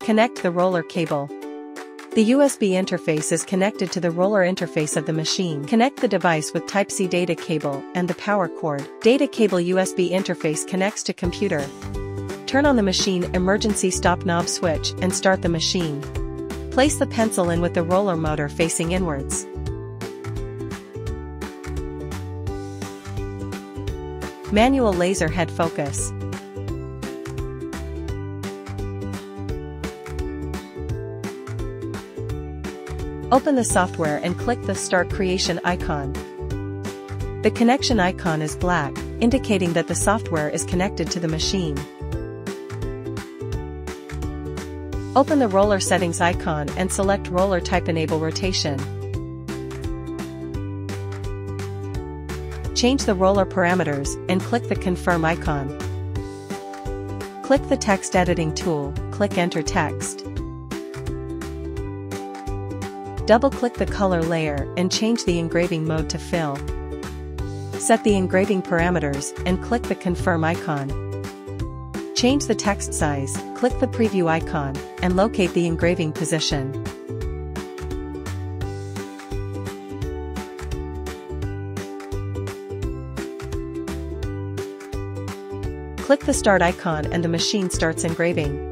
Connect the roller cable. The USB interface is connected to the roller interface of the machine. Connect the device with Type-C data cable and the power cord. Data cable USB interface connects to computer. Turn on the machine emergency stop knob switch and start the machine. Place the pencil in with the roller motor facing inwards. Manual laser head focus. Open the software and click the Start Creation icon. The connection icon is black, indicating that the software is connected to the machine. Open the Roller Settings icon and select Roller Type. Enable Rotation. Change the roller parameters and click the Confirm icon. Click the Text Editing tool, click Enter Text. Double-click the color layer and change the engraving mode to fill. Set the engraving parameters and click the Confirm icon. Change the text size, click the Preview icon, and locate the engraving position. Click the Start icon and the machine starts engraving.